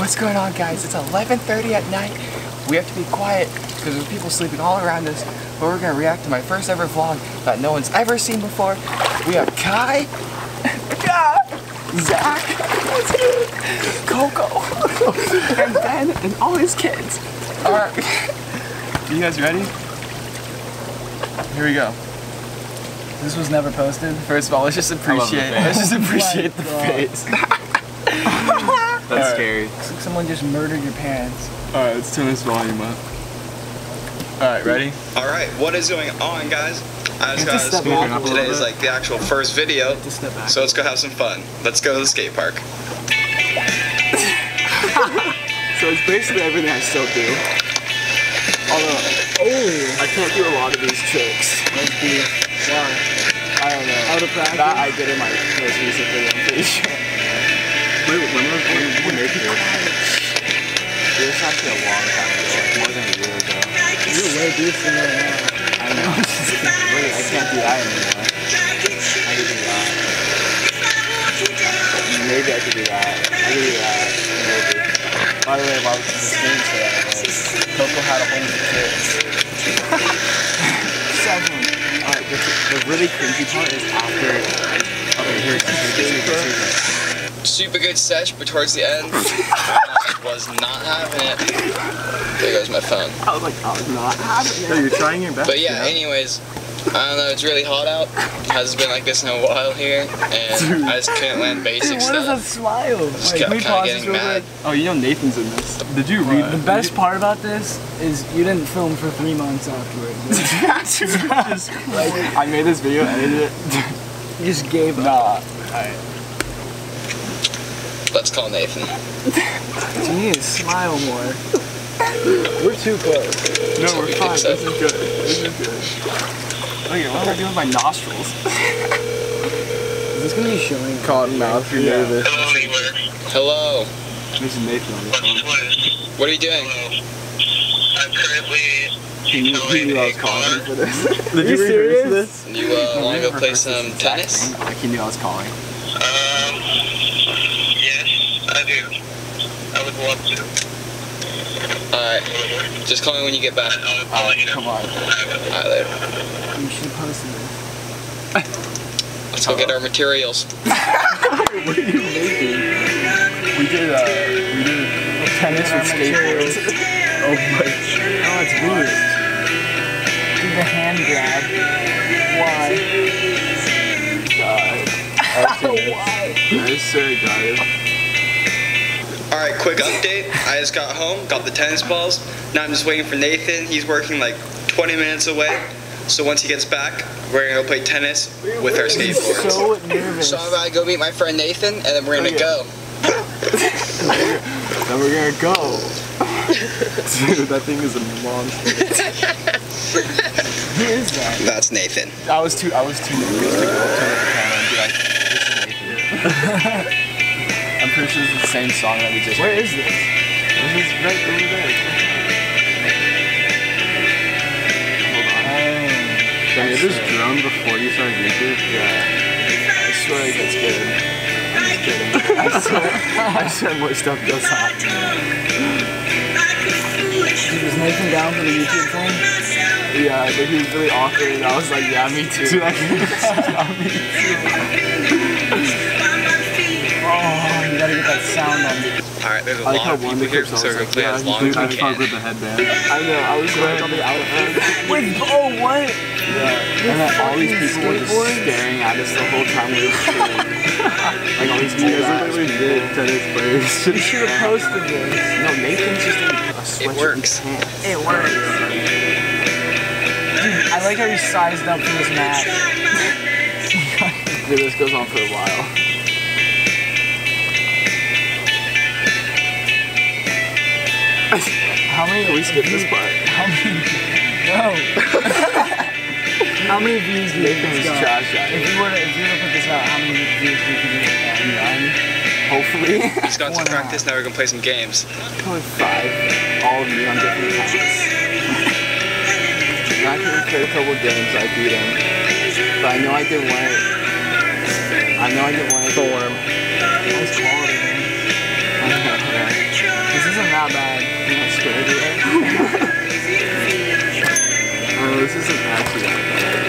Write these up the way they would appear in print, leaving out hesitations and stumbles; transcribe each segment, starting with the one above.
What's going on, guys? It's 11:30 at night. We have to be quiet because there's people sleeping all around us. But we're gonna react to my first ever vlog that no one's ever seen before. We have Kai, Zach, Coco, and Ben, and all his kids. All right, you guys ready? Here we go. This was never posted. First of all, let's just appreciate the face. That's right. Scary. Looks like someone just murdered your parents. All right, let's turn this volume up. All right, ready? All right, what is going on, guys? I just got out of school. Today is like the actual first video, so let's go have some fun. Let's go to the skate park. So it's basically everything I still do. Although, I can't do a lot of these tricks. I don't know. Out of practice? That I did in my most recent video, I'm pretty sure. Wait, when did you make it? It was actually a long time ago, like more than a year ago. You're way decent right now. I know. Wait, I can't do that anymore. I can do that. Maybe I could do that. I could do that. Maybe. By the way, while this is streaming today, Coco had a whole bunch of kids. 7. Alright, the really cringy part is after. Okay, here it is. Super good sesh, but towards the end, was not having it. There goes my phone. I was like, I was not having it. So you're trying your best. But yeah, anyways, I don't know, it's really hot out. It hasn't been like this in a while here, and dude, I just couldn't land basic stuff. What is that smile? Just like, kind of getting mad. Oh, you know Nathan's in this. Did you read? The best part about this is you didn't film for 3 months afterwards. Dude, just, like, I made this video, edited it. You just gave up. Nah. All right. Let's call Nathan. You need to smile more. We're too close. No, so we're fine. This is good. This is good. Okay, what am I doing with my nostrils? Is this gonna be showing? Cotton mouth, you're nervous. Hello. This is Nathan on the phone. What are you doing? I'm currently... He loves calling for this. Did you rehearse this? You wanna go play some tennis? He knew I was calling. I do. I would love to. Alright. Just call me when you get back. I'll let you know. Come on. Alright, later. You should post this. Let's go get our materials. What are you making? We did tennis with skateboards. Oh my. Oh, it's weird. Do the hand grab. Why? Why? I swear I got it. Alright, quick update. I just got home, got the tennis balls. Now I'm just waiting for Nathan. He's working like 20 minutes away. So once he gets back, we're gonna go play tennis with our skateboards. So nervous. So I'm about to go meet my friend Nathan, and then we're gonna go. Then we're gonna go. Dude, that thing is a monster. Who is that? That's Nathan. I was too nervous to go up to the camera and be like, this is Nathan. I'm pretty sure this is the same song that we just heard. Where is this? This is right over there. Hold on. Did I get this drum before you started YouTube? Yeah. I swear it gets good. I'm just kidding. I swear more stuff goes on. Was Nathan down for the YouTube thing? Yeah, I think he was really awkward and I was like, yeah, me too. Dude, Alright, there's a lot of people here, so we're going to play as long as we can. With the headband. I know, I was right on the outfit. Wait, oh, what? Yeah, and then all these people were just staring at us the whole time we were shooting. Like, all these people tennis players. You should have posted this. No, Nathan's just in a sweatshirt. It works. It works. Dude, I like how you sized up for this match. Dude, this goes on for a while. How many can we skip this part? How many? No. How many views do you think this got? If you were to put this out, how many views do you think you get? None. Hopefully. Just got some practice. Now we're gonna play some games. Probably 5. All of you on different accounts. I can play a couple games. I beat them, but I know I did one. I know I did one. Storm. That was quality, man. isn't that bad. I'm not scared yet. Oh, this isn't actually that bad.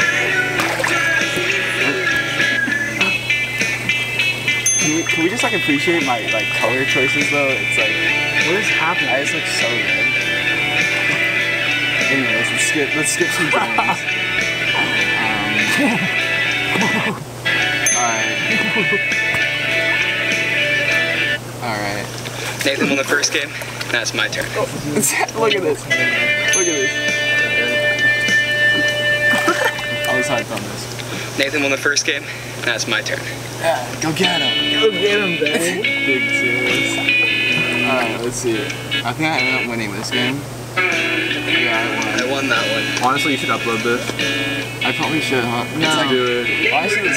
Can we just like appreciate my like color choices though? It's like, what is happening? I just look so good. Anyways, let's skip some games. Alright. Nathan won the first game. Now it's my turn. Oh, look at this. Look at this. I was hyped on this. Nathan won the first game. Now it's my turn. Yeah, go get him. Go get him, baby. Big serious. Alright, let's see. I think I ended up winning this game. Yeah, I won that one. Honestly, you should upload this. I probably should, huh? No. It's like, do it. Honestly,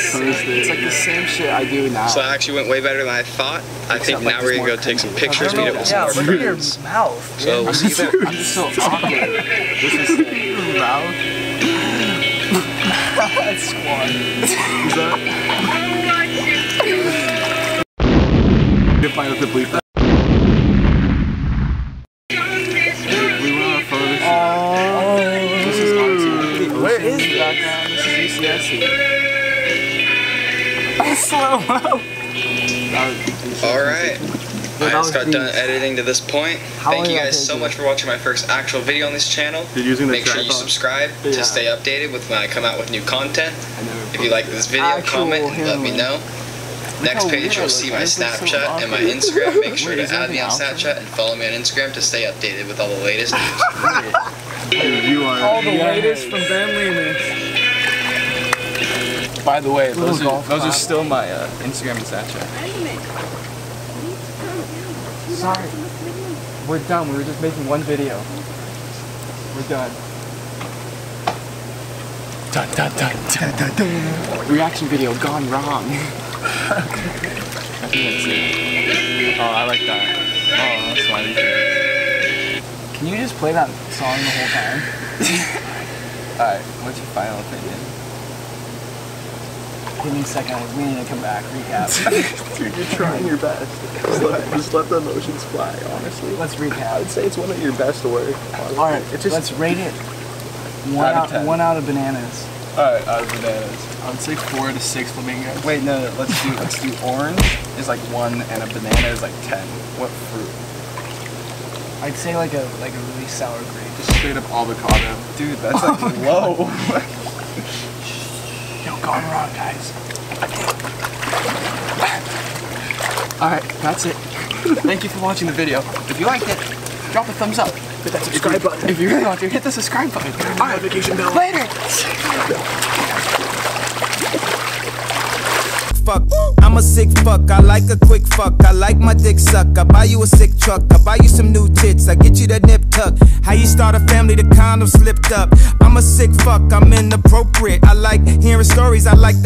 it's like the same shit I do now. So I actually went way better than I thought. I think now we're gonna go take some pictures, meet up with some friends. Yeah, look at your mouth. So we'll see you. I'm just so awkward. This is your mouth. That's one. Is that? You can find out the bleep. Alright, I just got done editing to this point. Thank you guys so much for watching my first actual video on this channel. Make sure you subscribe to stay updated with when I come out with new content. If you like this video, comment and let me know. Next page you'll see my Snapchat and my Instagram. Make sure to add me on Snapchat and follow me on Instagram to stay updated with all the latest news. All the latest from Ben Lemus. By the way, those are still my Instagram and Snapchat. Sorry. We're done. We were just making one video. We're done. Dun, dun, dun, dun, dun, dun. Reaction video gone wrong. I think that's it. Oh, I like that. Oh, that's funny. Can you just play that song the whole time? Alright, what's your final opinion? Give me a second, we need to come back, recap. Dude, you're trying your best. Just let the emotions fly, honestly. Let's recap. I would say it's one of your best work. Alright, let's rate it. One out of bananas. Alright, out of bananas. I would say 4 to 6 flamingos. Wait, no, let's do orange is like 1 and a banana is like 10. What fruit? I'd say like a really sour grape. Just straight up avocado. Dude, that's like low. Gone wrong, guys. Alright, that's it. Thank you for watching the video. If you liked it, drop a thumbs up. Hit that subscribe button. If you really want to, hit the subscribe button. Alright, notification bell. Later! Fuck. I'm a sick fuck. I like a quick fuck. I like my dick suck. I buy you a sick truck. I buy you some new tits. I get you that nip tuck. How you start a family, the condom slipped up. I'm a sick fuck, I'm inappropriate. I like hearing stories, I like that.